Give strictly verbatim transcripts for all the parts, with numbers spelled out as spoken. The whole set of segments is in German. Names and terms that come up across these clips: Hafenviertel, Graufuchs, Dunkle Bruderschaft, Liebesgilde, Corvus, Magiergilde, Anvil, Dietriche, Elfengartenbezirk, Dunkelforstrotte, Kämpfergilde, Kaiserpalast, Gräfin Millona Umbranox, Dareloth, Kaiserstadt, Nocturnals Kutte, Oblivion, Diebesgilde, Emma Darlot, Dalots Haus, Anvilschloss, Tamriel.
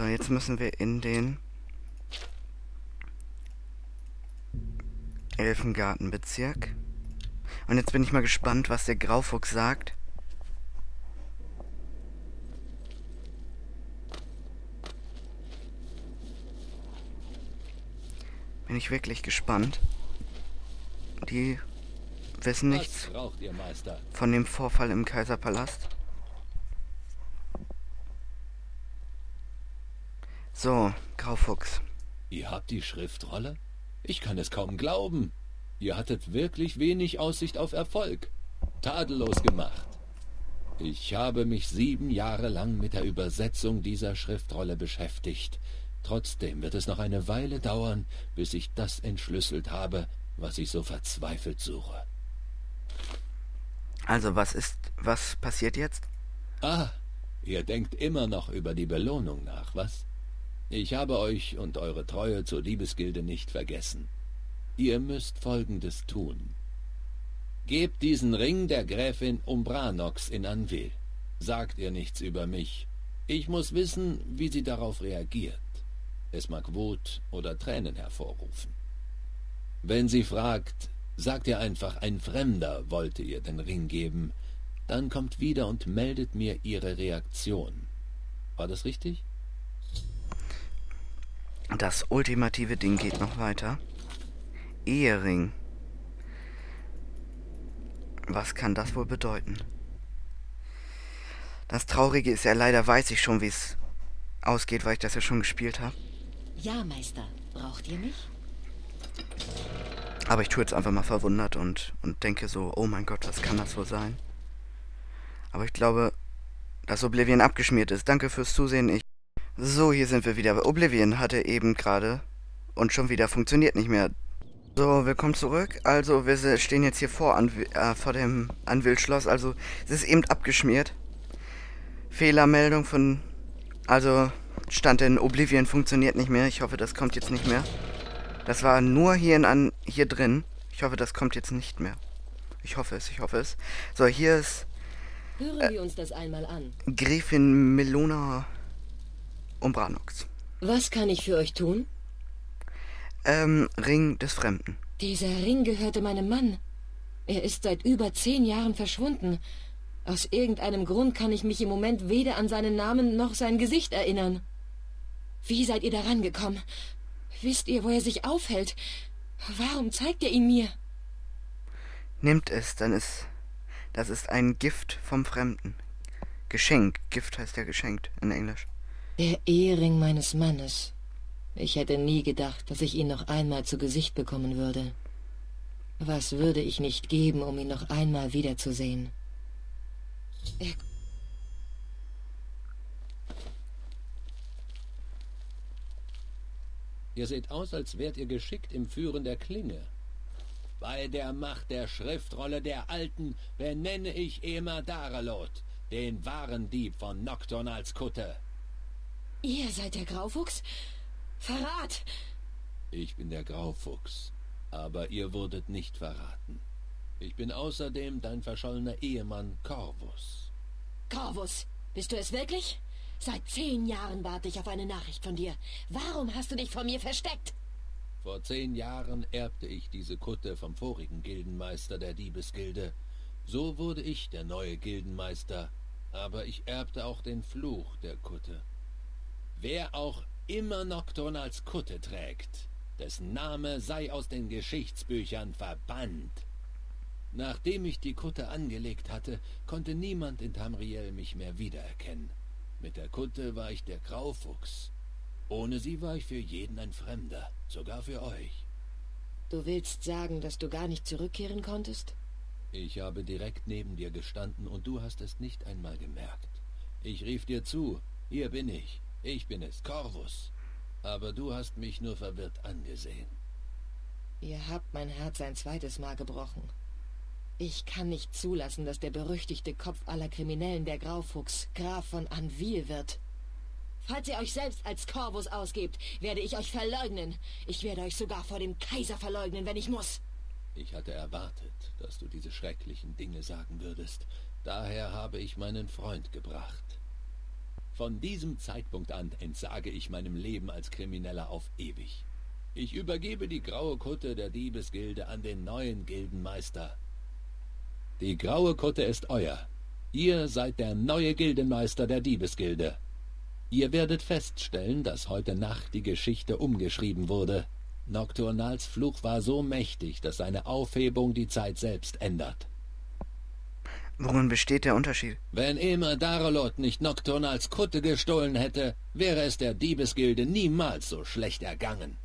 So, jetzt müssen wir in den Elfengartenbezirk. Und jetzt bin ich mal gespannt, was der Graufuchs sagt. Bin ich wirklich gespannt. Die wissen nichts von dem Vorfall im Kaiserpalast. So, Graufuchs. Ihr habt die Schriftrolle? Ich kann es kaum glauben. Ihr hattet wirklich wenig Aussicht auf Erfolg. Tadellos gemacht. Ich habe mich sieben Jahre lang mit der Übersetzung dieser Schriftrolle beschäftigt. Trotzdem wird es noch eine Weile dauern, bis ich das entschlüsselt habe, was ich so verzweifelt suche. Also, was ist, was passiert jetzt? Ah, ihr denkt immer noch über die Belohnung nach, was? Ich habe euch und eure Treue zur Liebesgilde nicht vergessen. Ihr müsst Folgendes tun. Gebt diesen Ring der Gräfin Umbranox in Anvil. Sagt ihr nichts über mich. Ich muss wissen, wie sie darauf reagiert. Es mag Wut oder Tränen hervorrufen. Wenn sie fragt, sagt ihr einfach, ein Fremder wollte ihr den Ring geben, dann kommt wieder und meldet mir ihre Reaktion. War das richtig? Das ultimative Ding geht noch weiter. Ehering. Was kann das wohl bedeuten? Das Traurige ist ja, leider weiß ich schon, wie es ausgeht, weil ich das ja schon gespielt habe. Ja, Meister. Braucht ihr mich? Aber ich tue jetzt einfach mal verwundert und, und denke so, oh mein Gott, was kann das wohl sein? Aber ich glaube, dass Oblivion abgeschmiert ist. Danke fürs Zusehen. Ich so, hier sind wir wieder. Aber Oblivion hatte eben gerade und schon wieder funktioniert nicht mehr. So, willkommen zurück. Also, wir stehen jetzt hier vor, Anvi äh, vor dem Anvilschloss. Also, es ist eben abgeschmiert. Fehlermeldung von... Also, stand in Oblivion funktioniert nicht mehr. Ich hoffe, das kommt jetzt nicht mehr. Das war nur hier, in an, hier drin. Ich hoffe, das kommt jetzt nicht mehr. Ich hoffe es, ich hoffe es. So, hier ist... Hören äh, wir uns das einmal an. Gräfin Millona Umbranox. Was kann ich für euch tun? Ähm, Ring des Fremden. Dieser Ring gehörte meinem Mann. Er ist seit über zehn Jahren verschwunden. Aus irgendeinem Grund kann ich mich im Moment weder an seinen Namen noch sein Gesicht erinnern. Wie seid ihr daran gekommen? Wisst ihr, wo er sich aufhält? Warum zeigt ihr ihn mir? Nehmt es, dann ist... Das ist ein Gift vom Fremden. Geschenk. Gift heißt ja geschenkt in Englisch. Der Ehering meines Mannes. Ich hätte nie gedacht, dass ich ihn noch einmal zu Gesicht bekommen würde. Was würde ich nicht geben, um ihn noch einmal wiederzusehen? Er Ihr seht aus, als wärt ihr geschickt im Führen der Klinge. Bei der Macht der Schriftrolle der Alten benenne ich Emma Darlot, den wahren Dieb von Nocturnals Kutte. Ihr seid der Graufuchs? Verrat! Ich bin der Graufuchs, aber ihr wurdet nicht verraten. Ich bin außerdem dein verschollener Ehemann Corvus. Corvus, bist du es wirklich? Seit zehn Jahren warte ich auf eine Nachricht von dir. Warum hast du dich vor mir versteckt? Vor zehn Jahren erbte ich diese Kutte vom vorigen Gildenmeister der Diebesgilde. So wurde ich der neue Gildenmeister, aber ich erbte auch den Fluch der Kutte. Wer auch immer Nocturnals Kutte trägt, dessen Name sei aus den Geschichtsbüchern verbannt. Nachdem ich die Kutte angelegt hatte, konnte niemand in Tamriel mich mehr wiedererkennen. Mit der Kutte war ich der Graufuchs. Ohne sie war ich für jeden ein Fremder, sogar für euch. Du willst sagen, dass du gar nicht zurückkehren konntest? Ich habe direkt neben dir gestanden und du hast es nicht einmal gemerkt. Ich rief dir zu, hier bin ich, ich bin es, Corvus. Aber du hast mich nur verwirrt angesehen. Ihr habt mein Herz ein zweites Mal gebrochen. Ich kann nicht zulassen, dass der berüchtigte Kopf aller Kriminellen, der Graufuchs, Graf von Anvil wird. Falls ihr euch selbst als Corvus ausgebt, werde ich euch verleugnen. Ich werde euch sogar vor dem Kaiser verleugnen, wenn ich muss. Ich hatte erwartet, dass du diese schrecklichen Dinge sagen würdest. Daher habe ich meinen Freund gebracht. Von diesem Zeitpunkt an entsage ich meinem Leben als Krimineller auf ewig. Ich übergebe die graue Kutte der Diebesgilde an den neuen Gildenmeister. Die graue Kutte ist euer. Ihr seid der neue Gildenmeister der Diebesgilde. Ihr werdet feststellen, dass heute Nacht die Geschichte umgeschrieben wurde. Nocturnals Fluch war so mächtig, dass seine Aufhebung die Zeit selbst ändert. Worin besteht der Unterschied? Wenn Emma Darlot nicht Nocturnals Kutte gestohlen hätte, wäre es der Diebesgilde niemals so schlecht ergangen.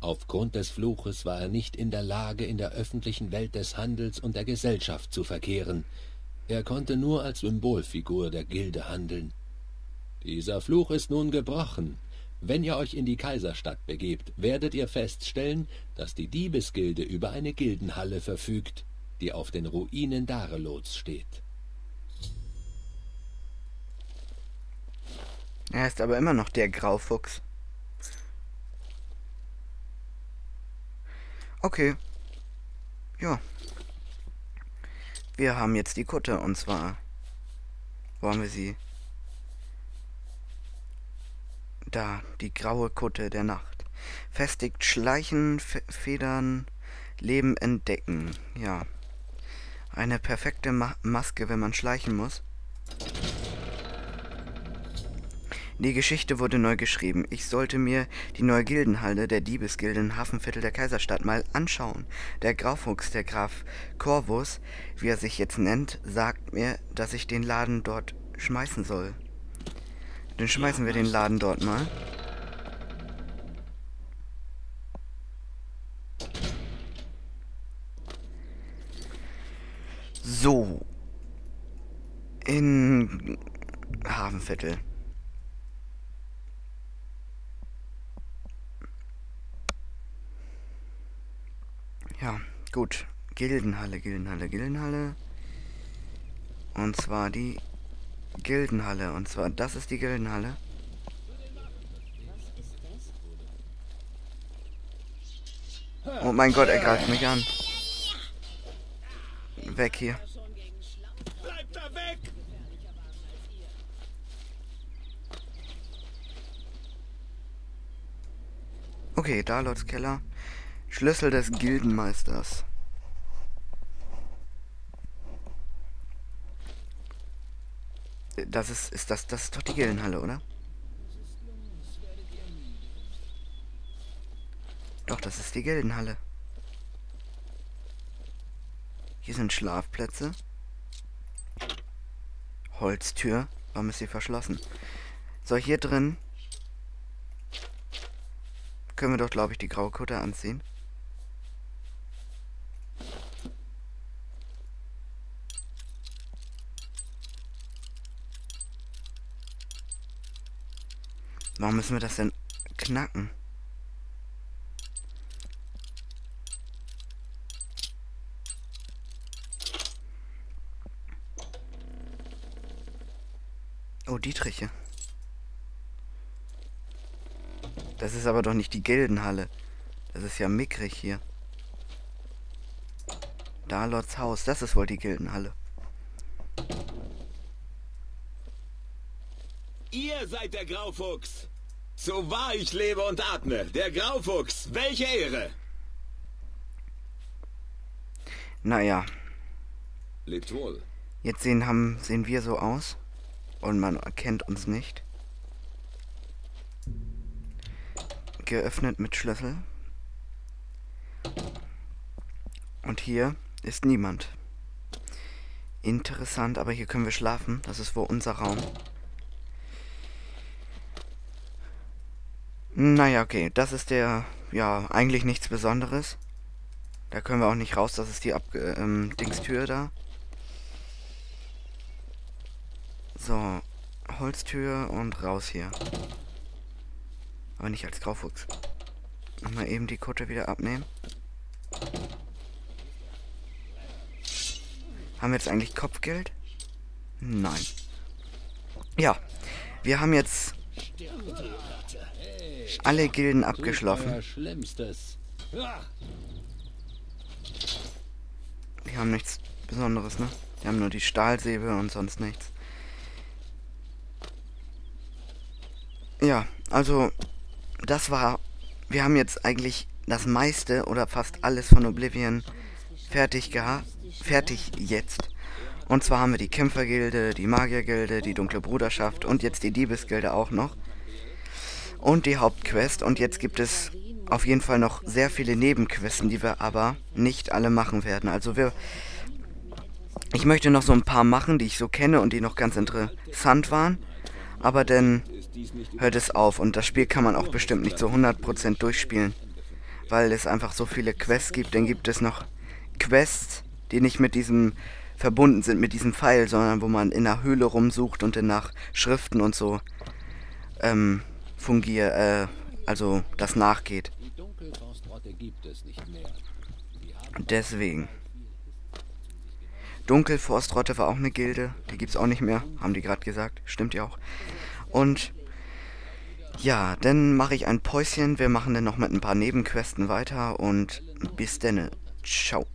Aufgrund des Fluches war er nicht in der Lage, in der öffentlichen Welt des Handels und der Gesellschaft zu verkehren. Er konnte nur als Symbolfigur der Gilde handeln. Dieser Fluch ist nun gebrochen. Wenn ihr euch in die Kaiserstadt begebt, werdet ihr feststellen, dass die Diebesgilde über eine Gildenhalle verfügt, die auf den Ruinen Dareloths steht. Er ist aber immer noch der Graufuchs. Okay. Ja. Wir haben jetzt die Kutte, und zwar wollen wir sie... Da, die graue Kutte der Nacht. Festigt Schleichen, Fe Federn, Leben entdecken. Ja. Eine perfekte Ma Maske, wenn man schleichen muss. Die Geschichte wurde neu geschrieben. Ich sollte mir die neue Gildenhalle der Diebesgilde im Hafenviertel der Kaiserstadt mal anschauen. Der Graufuchs, der Graf Corvus, wie er sich jetzt nennt, sagt mir, dass ich den Laden dort schmeißen soll. Dann schmeißen wir den Laden dort mal. So. In Hafenviertel. Ja, gut. Gildenhalle, Gildenhalle, Gildenhalle. Und zwar die Gildenhalle. Und zwar, das ist die Gildenhalle. Oh mein Gott, er greift mich an. Weg hier. Bleibt da weg! Okay, Dalots Keller. Schlüssel des Gildenmeisters. Das ist, ist das, das ist doch die Gildenhalle, oder? Doch, das ist die Gildenhalle. Hier sind Schlafplätze. Holztür. Warum ist sie verschlossen? So, hier drin können wir doch, glaube ich, die graue Kutte anziehen. Warum müssen wir das denn knacken? Oh, Dietriche. Das ist aber doch nicht die Gildenhalle. Das ist ja mickrig hier. Dalots Haus, das ist wohl die Gildenhalle. Ihr seid der Graufuchs. So wahr ich lebe und atme, der Graufuchs, welche Ehre! Naja. Lebt wohl. Jetzt sehen, haben, sehen wir so aus. Und man erkennt uns nicht. Geöffnet mit Schlüssel. Und hier ist niemand. Interessant, aber hier können wir schlafen. Das ist wohl unser Raum. Naja, okay, das ist der, ja, eigentlich nichts Besonderes. Da können wir auch nicht raus, das ist die Ab ähm, Dingstür da. So, Holztür und raus hier. Aber nicht als Graufuchs. Mal eben die Kutte wieder abnehmen. Haben wir jetzt eigentlich Kopfgeld? Nein. Ja, wir haben jetzt... alle Gilden abgeschlossen. Die haben nichts Besonderes, ne? Die haben nur die Stahlsäbel und sonst nichts. Ja, also das war, wir haben jetzt eigentlich das meiste oder fast alles von Oblivion fertig gehabt, fertig jetzt. Und zwar haben wir die Kämpfergilde, die Magiergilde, die Dunkle Bruderschaft und jetzt die Diebesgilde auch noch. Und die Hauptquest. Und jetzt gibt es auf jeden Fall noch sehr viele Nebenquests, die wir aber nicht alle machen werden. Also wir... Ich möchte noch so ein paar machen, die ich so kenne und die noch ganz interessant waren. Aber dann hört es auf. Und das Spiel kann man auch bestimmt nicht so hundert Prozent durchspielen. Weil es einfach so viele Quests gibt. Dann gibt es noch Quests, die nicht mit diesem... verbunden sind mit diesem Pfeil, sondern wo man in der Höhle rumsucht und dann nach Schriften und so ähm, fungiert, äh, also das nachgeht. Deswegen. Dunkelforstrotte war auch eine Gilde, die gibt's auch nicht mehr, haben die gerade gesagt, stimmt ja auch. Und ja, dann mache ich ein Päuschen, wir machen dann noch mit ein paar Nebenquesten weiter und bis denne. Ciao.